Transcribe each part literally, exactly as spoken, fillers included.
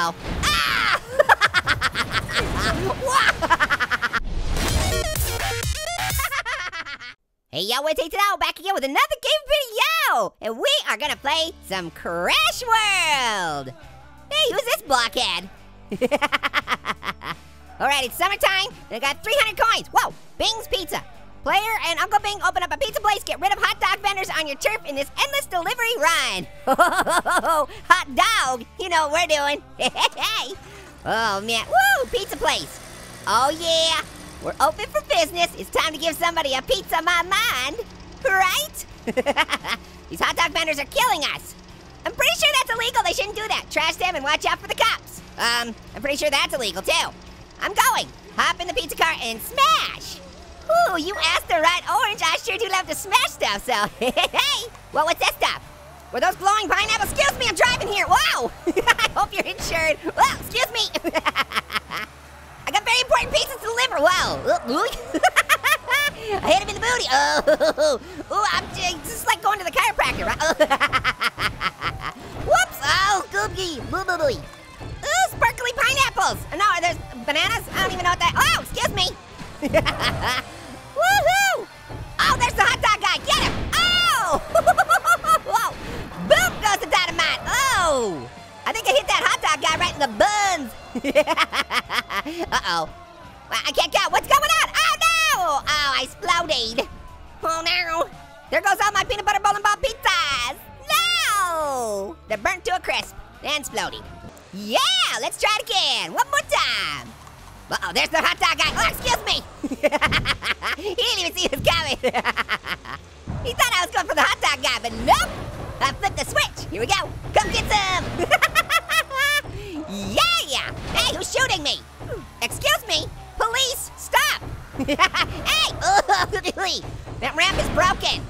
Uh-oh. Ah! Hey, yo, it's A two O back again with another game video! And we are gonna play some Crash World! Hey, who's this blockhead? Alright, it's summertime, and I got three hundred coins! Whoa, Bing's Pizza! Player and Uncle Bing open up a pizza place, get rid of hot dog vendors on your turf in this endless delivery run. Hot dog, you know what we're doing. Hey, oh man, woo, pizza place. Oh yeah, we're open for business. It's time to give somebody a pizza, my mind, right? These hot dog vendors are killing us. I'm pretty sure that's illegal, they shouldn't do that. Trash them and watch out for the cops. Um, I'm pretty sure that's illegal too. I'm going, hop in the pizza car and smash. Ooh, you asked the right orange. I sure do love to smash stuff, so hey. Well, what's that stuff? Were those glowing pineapples? Excuse me, I'm driving here. Wow. I hope you're insured. Well, excuse me. I got very important pieces to deliver. Wow. I hit him in the booty. Oh, ooh, I'm just, just like going to the chiropractor, right? Oh. Whoops. Oh, goopy. Boo boo boo. Ooh, sparkly pineapples. No, are there bananas? I don't even know what that. Oh, excuse me. Woohoo! Oh, there's the hot dog guy. Get him! Oh! Whoa! Boom goes the dynamite. Oh! I think I hit that hot dog guy right in the buns. Uh-oh. I can't count. What's going on? Oh no! Oh, I exploded. Oh no! There goes all my peanut butter bowling ball pizzas. No! They're burnt to a crisp and exploded. Yeah! Let's try it again. One more time. Uh-oh, there's the hot dog guy. Oh, excuse me. He didn't even see this coming. He thought I was going for the hot dog guy, but nope. I flipped the switch. Here we go. Come get some. Yeah. Hey, who's shooting me? Excuse me. Police, stop. Hey. That ramp is broken.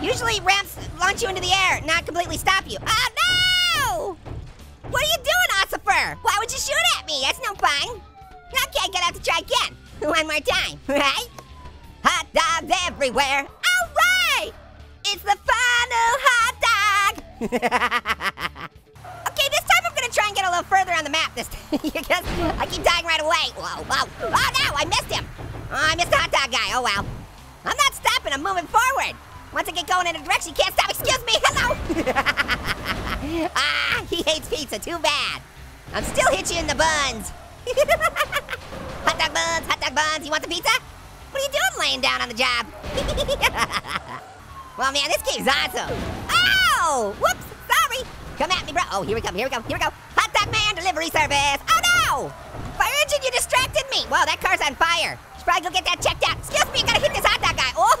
Usually ramps launch you into the air, not completely stop you. Oh, no. What are you doing, Ossifer? Why would you shoot at me? That's no fun. Okay, I'm gonna have to try again. One more time, right? Hot dogs everywhere. All right! It's the final hot dog! Okay, this time I'm gonna try and get a little further on the map this time because I keep dying right away. Whoa, whoa. Oh no, I missed him. Oh, I missed the hot dog guy, oh well. I'm not stopping, I'm moving forward. Once I get going in a direction, you can't stop. Excuse me, hello! Ah, he hates pizza, too bad. I'm still hitting you in the buns. Hot dog buns, hot dog buns, you want the pizza? What are you doing laying down on the job? Well, man, this game's awesome. Oh, whoops, sorry. Come at me, bro. Oh, here we come, here we go, here we go. Hot dog man, delivery service. Oh, no. Fire engine, you distracted me. Whoa, that car's on fire. Should probably go get that checked out. Excuse me, I gotta hit this hot dog guy. Oh,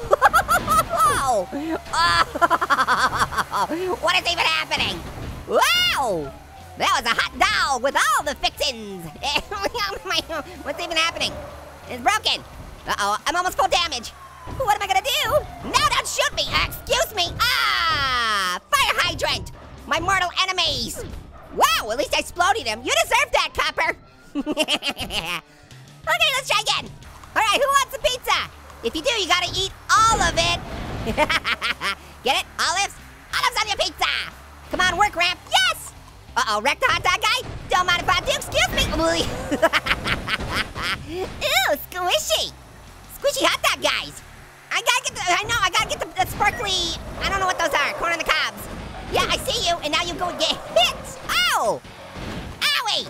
oh. What is even happening? Wow. That was a hot dog with all the fixins. What's even happening? It's broken. Uh-oh, I'm almost full damage. What am I gonna do? No, don't shoot me. Excuse me. Ah, fire hydrant. My mortal enemies. Wow, at least I exploded him. You deserve that, copper. Okay, let's try again. All right, who wants the pizza? If you do, you gotta eat all of it. Get it? Olives? Olives on your pizza. Come on, work ramp. Yes! Uh-oh, wreck the hot dog guy? Don't mind if I do, excuse me. Ooh, squishy. Squishy hot dog guys. I gotta get the, I know, I gotta get the, the sparkly, I don't know what those are, corn on the cobs. Yeah, I see you, and now you go and get hit. Ow! Owie!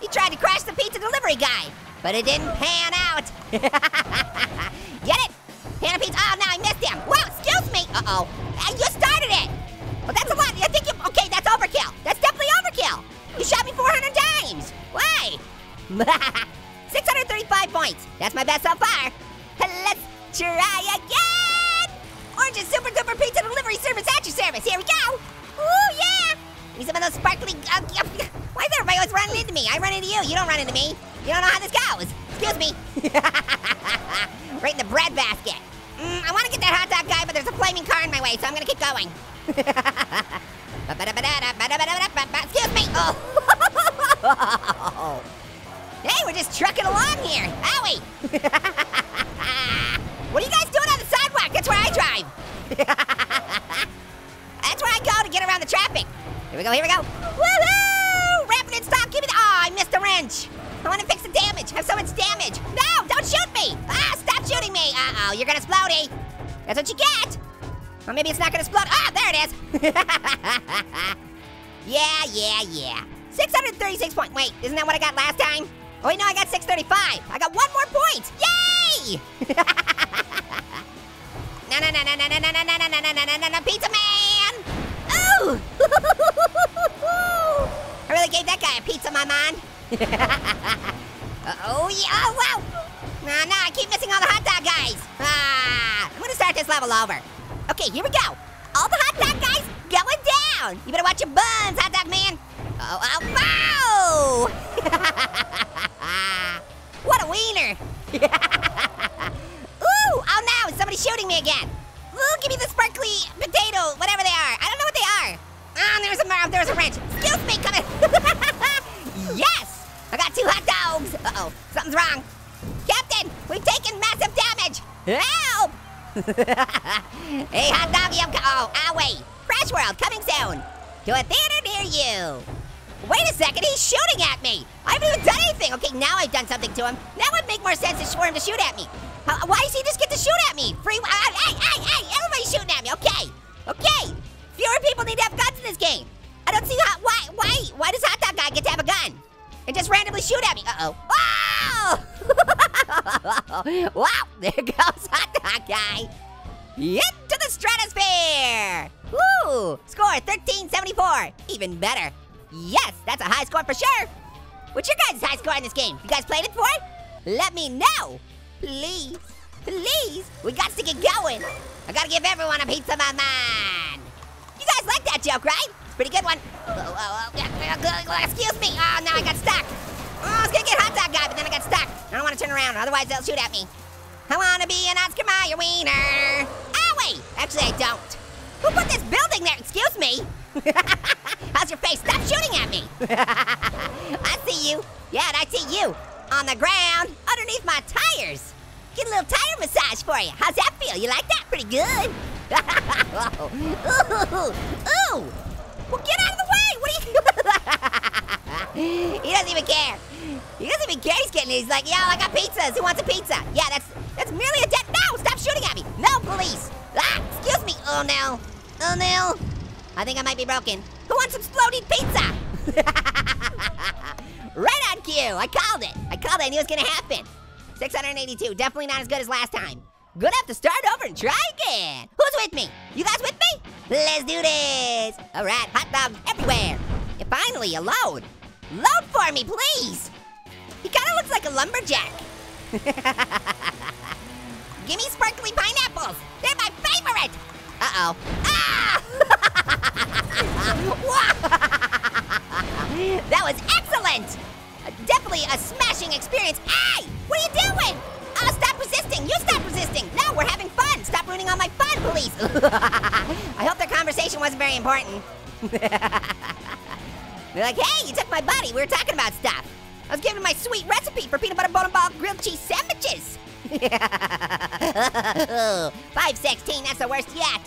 He tried to crash the pizza delivery guy, but it didn't pan out. Get it? Pan a pizza, oh, now I missed him. Wow, excuse me. Uh-oh, you started it. Well, that's a lot, I think you, okay, that's overkill. That's definitely overkill. You shot me four hundred times. Why? six hundred thirty-five points. That's my best so far. Let's try again. Orange's Super Duper Pizza Delivery Service at your service. Here we go. Ooh, yeah. Give me some of those sparkly, uh, why is everybody always running into me? I run into you, you don't run into me. You don't know how this goes. Excuse me. Right in the bread basket. Mm, I wanna get that hot dog guy, but there's a flaming car in my way, so I'm gonna keep going. Excuse me. Oh. Hey, we're just trucking along here. Owie. What are you guys doing on the sidewalk? That's where I drive. That's where I go to get around the traffic. Here we go, here we go. Woohoo! Wrapping in stock, give me the. you're gonna splody. That's what you get. Or maybe it's not gonna explode. Ah, there it is. Yeah, yeah, yeah. six hundred thirty-six points. Wait, isn't that what I got last time? Oh, wait, no, I got six thirty-five. I got one more point. Yay! Na na na na na na na na na na na na na Pizza Man! Ooh! I really gave that guy a pizza, my man. Oh yeah! Oh wow! Nah, nah, I keep missing all the hot dog guys. Ah! I'm gonna start this level over. Okay, here we go. All the hot dog guys going down. You better watch your buns, hot dog man. Oh, oh, wow! What a wiener! Ooh! Oh no! Somebody's shooting me again. Ooh! Give me the sparkly potato, whatever they are. I don't know what they are. Ah! Oh, there's a oh, there's a wrench. Excuse me, come in. Yes! I got two hot dogs. Uh oh, something's wrong. Captain, we've taken massive damage. Help! Hey, hot doggy, I'm coming. Oh, ah, wait. Crash World coming soon to a theater near you. Wait a second, he's shooting at me. I haven't even done anything. Okay, now I've done something to him. That would make more sense for him to shoot at me. Uh, why does he just get to shoot at me? Free. Uh, hey, hey, hey! Everybody's shooting at me. Okay, okay. Fewer people need to have guns in this game. I don't see how. Why? Why? Why does hot dog guy get to have a gun and just randomly shoot at me? Uh oh. Wow! Wow, there goes hot dog guy. Into the stratosphere! Woo! Score thirteen seventy-four. Even better. Yes, that's a high score for sure. What's your guys' high score in this game? You guys played it before? Let me know. Please, please. We got to get going. I gotta give everyone a pizza, my man. You guys like that joke, right? It's a pretty good one. Oh, oh, oh. Excuse me. Oh, no, I got stuck. Oh, I was gonna get hot dog guy, but then I got stuck. I don't want to turn around, otherwise they'll shoot at me. I want to be an Oscar Mayer wiener. Oh, wait. Actually, I don't. Who put this building there? Excuse me. How's your face? Stop shooting at me. I see you. Yeah, and I see you. On the ground, underneath my tires. Get a little tire massage for you. How's that feel? You like that? Pretty good. Ooh. Ooh. Well, get out of the way. What are you... He doesn't even care. He doesn't even care. He's getting it. He's like, yo, I got pizzas. Who wants a pizza? Yeah, that's that's merely a death. No, stop shooting at me. No, police. Ah, excuse me. Oh, no. Oh, no. I think I might be broken. Who wants some exploded pizza? Right on cue. I called it. I called it. I knew it was going to happen. six hundred eighty-two. Definitely not as good as last time. Gonna have to start over and try again. Who's with me? You guys with me? Let's do this. All right, hot dogs everywhere. And finally, a load. Load for me, please. He kind of looks like a lumberjack. Give me sparkly pineapples. They're my favorite. Uh-oh. Ah! That was excellent. Definitely a smashing experience. Hey, what are you doing? Oh, stop resisting. You stop resisting. No, we're having fun. Stop ruining all my fun, police. I hope their conversation wasn't very important. They're like, hey, you took my buddy. We were talking about stuff. I was giving him my sweet recipe for peanut butter bowling ball grilled cheese sandwiches. five sixteen, that's the worst yet.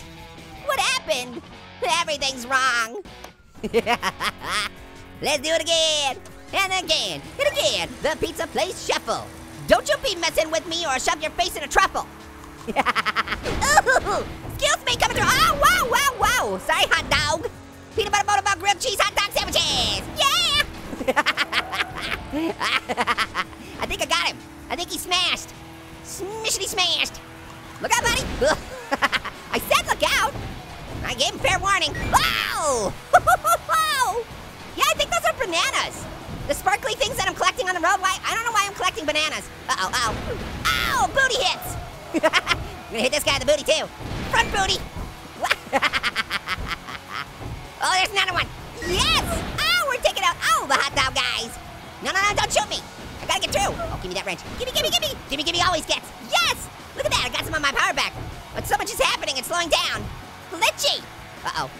What happened? Everything's wrong. Let's do it again. And again, and again. The pizza place shuffle. Don't you be messing with me or shove your face in a truffle. Ooh, excuse me, coming through. Oh, wow, wow, wow. Sorry, hot dog. Peanut butter bowling ball grilled cheese hot dog sandwiches. Yeah! I think I got him. I think he smashed. Smishity smashed. Look out, buddy. I said look out. I gave him fair warning. Wow! Yeah, I think those are bananas. The sparkly things that I'm collecting on the road. Why? I don't know why I'm collecting bananas. Uh-oh, ow. Ow, booty hits. I'm gonna hit this guy in the booty too. Front booty. Oh, there's another one. Yes! Oh, we're taking out all the hot dog guys. No, no, no, don't shoot me. I gotta get through. Oh, give me that wrench. Give me, give me, give me. Give me, give me always gets. Yes! Look at that, I got some on my power back. But so much is happening, it's slowing down. Glitchy. Uh-oh.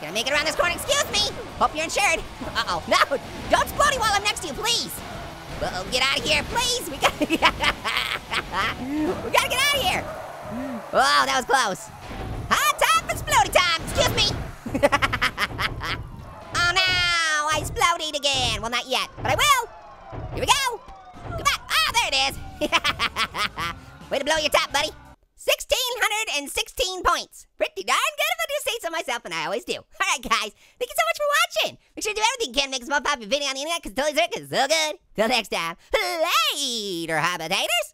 Can I make it around this corner? Excuse me. Hope you're insured. Uh-oh. No, don't explode while I'm next to you, please. Uh-oh, get out of here, please. We gotta, we gotta get out of here. Oh, that was close. Hot time for exploding time. Excuse me. Oh no, I exploded again. Well, not yet, but I will. Here we go. Come on. Ah, oh, there it is. Way to blow your top, buddy. one thousand six hundred sixteen points. Pretty darn good if I do say so myself, and I always do. All right, guys, thank you so much for watching. Make sure to do everything you can to make this most popular video on the internet, because Totally Circus is so good. Till next time, later, hot potatoes.